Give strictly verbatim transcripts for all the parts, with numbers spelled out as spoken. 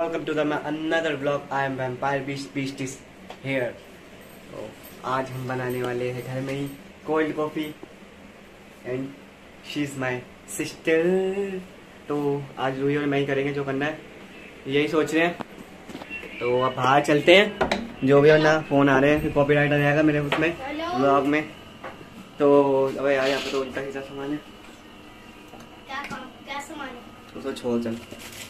Welcome to the my another vlog. I am vampire beast beasties here. तो आज हम बनाने वाले हैं घर में ही cold coffee and she is my sister. तो आज रूही और मैं ही करेंगे जो करना है, यही सोच रहे हैं। तो अब बाहर चलते हैं, जो भी वरना फ़ोन आ रहे हैं, फिर कॉपीराइट आ जाएगा मेरे उसमें व्लॉग में। तो अब यार यहाँ पर तो उल्टा खींचा सामान है, तो छोड़ चल।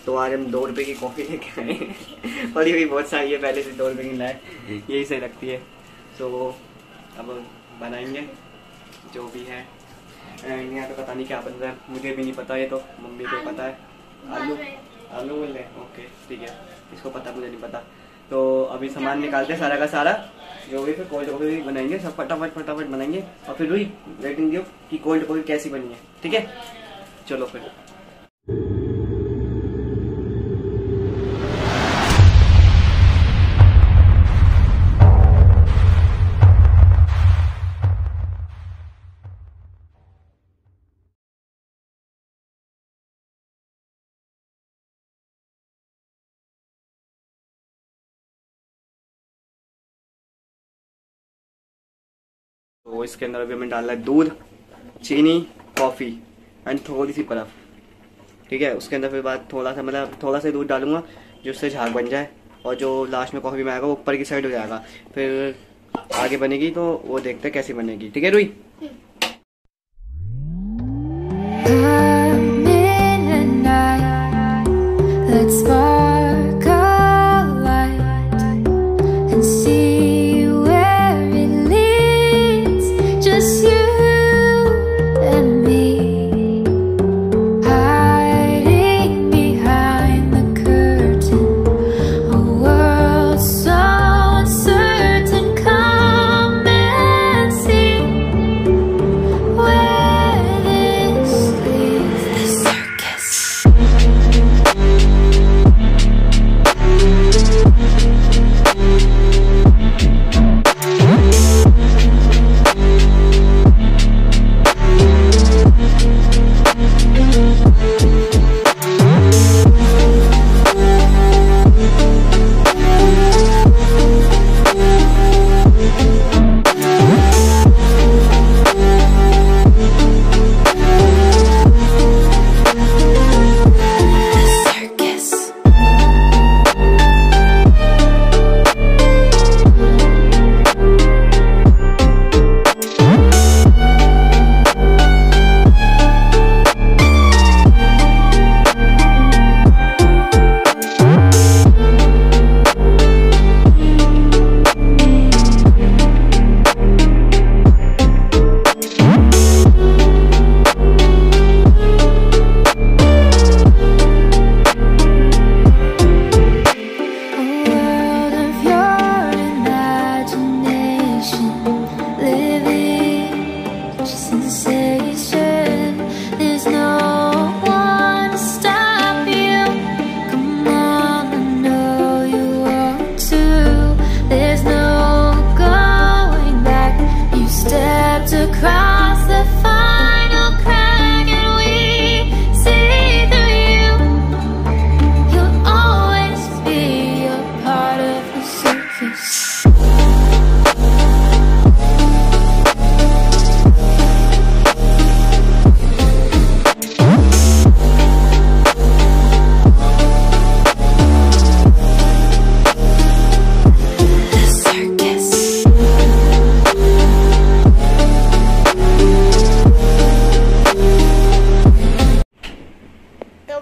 तो आज हम दो रुपये की कॉफ़ी लेके आए और ये भी बहुत सारी है, पहले से दो रुपये की लाए, यही सही रखती है। तो अब बनाएंगे जो भी है। एंड यहाँ पे पता नहीं क्या बन रहा है, मुझे भी नहीं पता, ये तो मम्मी को पता है। आलू आलू बोल रहे हैं, ओके ठीक है, इसको पता मुझे नहीं पता। तो अभी सामान निकालते हैं सारा का सारा, जो भी फिर कोल्ड कॉफ़ी भी बनाएंगे, सब फटाफट फटाफट बनाएंगे और फिर वही रेटिंग दियो कि कोल्ड कॉफ़ी कैसी बनी है। ठीक है, चलो फिर। तो इसके अंदर अभी हमें डालना है दूध, चीनी, कॉफ़ी एंड थोड़ी सी बर्फ। ठीक है, उसके अंदर फिर बाद थोड़ा सा, मतलब थोड़ा सा दूध डालूंगा जिससे झाग बन जाए, और जो लास्ट में कॉफ़ी में आएगा वो ऊपर की साइड हो जाएगा, फिर आगे बनेगी। तो वो देखते हैं कैसी बनेगी। ठीक है रूही।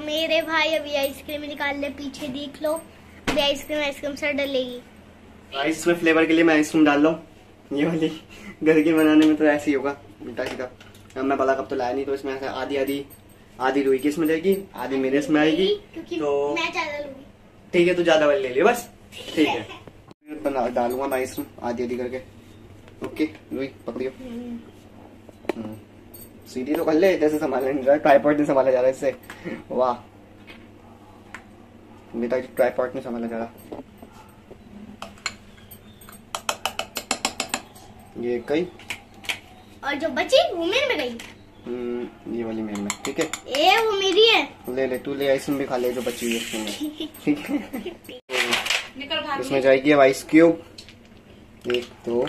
मेरे भाई अभी आइसक्रीम निकाल ले, पीछे देख लो, अभी आइसक्रीम आइसक्रीम से डलेगी। आइस में फ्लेवर के लिए मैं आइसक्रीम डाल रहा हूँ, ये वाली। घर के बनाने में तो ऐसे ही होगा, उल्टा सीधा। मैं बड़ा कप तो लाया नहीं, तो इसमें ऐसा आधी आधी आधी रूई की इसमें जाएगी, आधी मेरे इसमें आएगी। तो मैं ज्यादा लूंगी, ठीक है, तो ज्यादा वाली ले लियो बस। ठीक है, डालूंगा मैं आइसक्रीम आधी आधी करके। ओके रूई पकड़ियो, सीधी तो कर ले, जैसे संभाला नहीं रहा, ट्राइपॉड नहीं संभाला जा रहा इससे। वाह बेटा, ट्राइपॉड नहीं संभाला जा रहा। ये कई और जो बची वो मेरे में गई। ये वाली मेरी में, ठीक है? ए वो मेरी है, ले ले तू, ले आइसक्रीम भी खा ले जो बची हुई है उसमें, ठीक है? इसमें जाएगी अब आइस क्यूब, एक दो,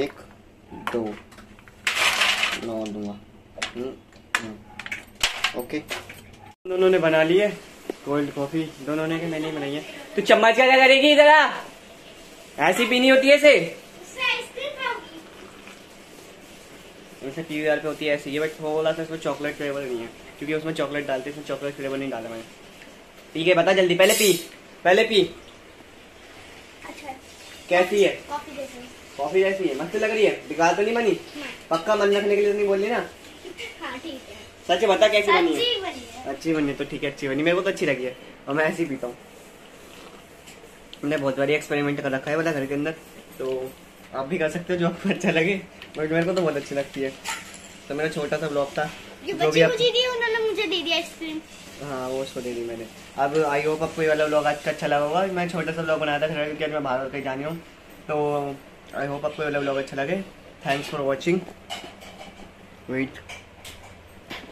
एक दो, नौ दूंगा। ओके, दोनों ने बना लिए कोल्ड कॉफी, दोनों ने, कि मैंने ही बनाई है। तो चम्मच का क्या करेगी? जरा ऐसी पीनी होती है, ऐसे वैसे टी वी आर पे होती है ऐसे, ये बट थोड़ा सा इसमें चॉकलेट फ्लेवर नहीं है क्योंकि उसमें चॉकलेट डालते हैं, इसमें चॉकलेट फ्लेवर नहीं डाला मैंने। ठीक है, बता जल्दी, पहले पी, पहले पी। अच्छा कैसी है? कॉफी जैसी है, मस्त लग रही है, बेकार तो नहीं बनी? पक्का मन रखने के लिए तो नहीं बोल रही ना? हाँ ठीक है, सच बता कैसी बनी है? अच्छी बनी तो ठीक है, अच्छी बनी, मेरे को तो अच्छी लगी है और मैं ऐसी पीता हूँ। हमने बहुत बार एक्सपेरिमेंट कर रखा है वाला घर के अंदर, तो आप भी कर सकते हो जो आपको अच्छा लगे, बट मेरे को तो बहुत अच्छी लगती है। तो मेरा छोटा सा ब्लॉग था, ये जो भी आप... मुझे दी, उन्होंने मुझे दे दिया आइसक्रीम। हाँ वो उसको दे दी मैंने। अब आई होप आपको ये वाला ब्लॉग आज का अच्छा लगा होगा। मैं छोटा सा ब्लॉग बनाया था क्योंकि आज मैं बाहर कहीं जाने हूँ, तो आई होप आपको ये वाला ब्लॉग अच्छा लगे। Thanks for watching, wait,